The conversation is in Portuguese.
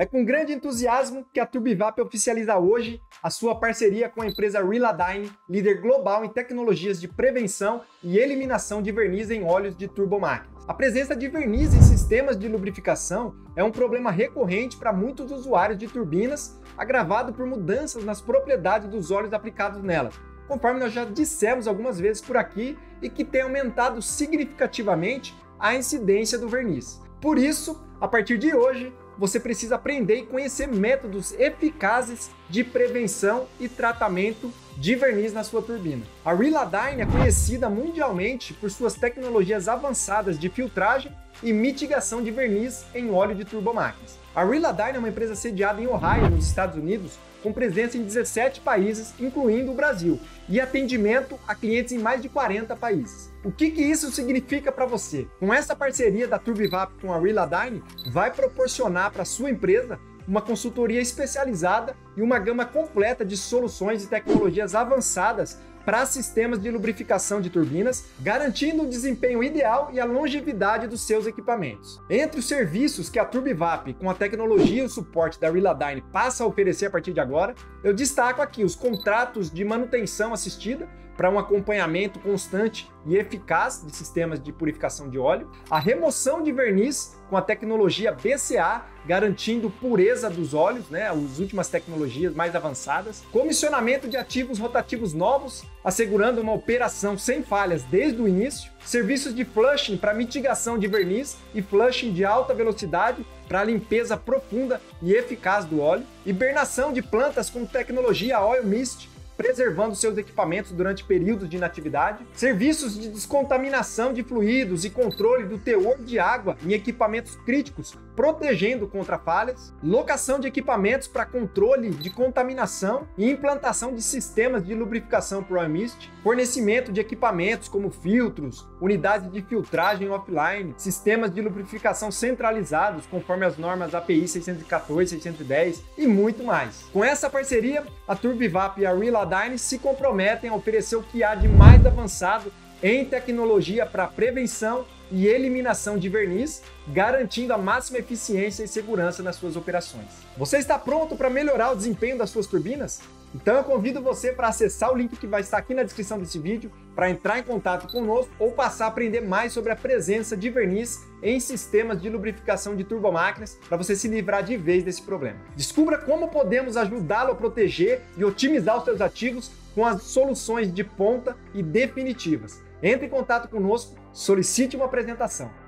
É com grande entusiasmo que a Turbivap oficializa hoje a sua parceria com a empresa Reladyne, líder global em tecnologias de prevenção e eliminação de verniz em óleos de turbomáquinas. A presença de verniz em sistemas de lubrificação é um problema recorrente para muitos usuários de turbinas, agravado por mudanças nas propriedades dos óleos aplicados nelas, conforme nós já dissemos algumas vezes por aqui, e que tem aumentado significativamente a incidência do verniz. Por isso, a partir de hoje, você precisa aprender e conhecer métodos eficazes de prevenção e tratamento de verniz na sua turbina. A Reladyne é conhecida mundialmente por suas tecnologias avançadas de filtragem e mitigação de verniz em óleo de turbomáquinas. A Reladyne é uma empresa sediada em Ohio, nos Estados Unidos, com presença em 17 países, incluindo o Brasil, e atendimento a clientes em mais de 40 países. O que isso significa para você? Com essa parceria da Turbivap com a Reladyne, vai proporcionar para sua empresa uma consultoria especializada e uma gama completa de soluções e tecnologias avançadas para sistemas de lubrificação de turbinas, garantindo o desempenho ideal e a longevidade dos seus equipamentos. Entre os serviços que a Turbivap, com a tecnologia e o suporte da Reladyne, passa a oferecer a partir de agora, eu destaco aqui os contratos de manutenção assistida para um acompanhamento constante e eficaz de sistemas de purificação de óleo, a remoção de verniz com a tecnologia BCA, garantindo pureza dos óleos, as últimas tecnologias mais avançadas, comissionamento de ativos rotativos novos, assegurando uma operação sem falhas desde o início, serviços de flushing para mitigação de verniz e flushing de alta velocidade para limpeza profunda e eficaz do óleo, hibernação de plantas com tecnologia Oil Mist, preservando seus equipamentos durante períodos de inatividade, serviços de descontaminação de fluidos e controle do teor de água em equipamentos críticos, protegendo contra falhas, locação de equipamentos para controle de contaminação e implantação de sistemas de lubrificação ProMist, fornecimento de equipamentos como filtros, unidades de filtragem offline, sistemas de lubrificação centralizados conforme as normas API 614, 610 e muito mais. Com essa parceria, a Turbivap e a Reladyne se comprometem a oferecer o que há de mais avançado em tecnologia para prevenção e eliminação de verniz, garantindo a máxima eficiência e segurança nas suas operações. Você está pronto para melhorar o desempenho das suas turbinas? Então eu convido você para acessar o link que vai estar aqui na descrição desse vídeo, para entrar em contato conosco ou passar a aprender mais sobre a presença de verniz em sistemas de lubrificação de turbomáquinas, para você se livrar de vez desse problema. Descubra como podemos ajudá-lo a proteger e otimizar os seus ativos com as soluções de ponta e definitivas. Entre em contato conosco, solicite uma apresentação.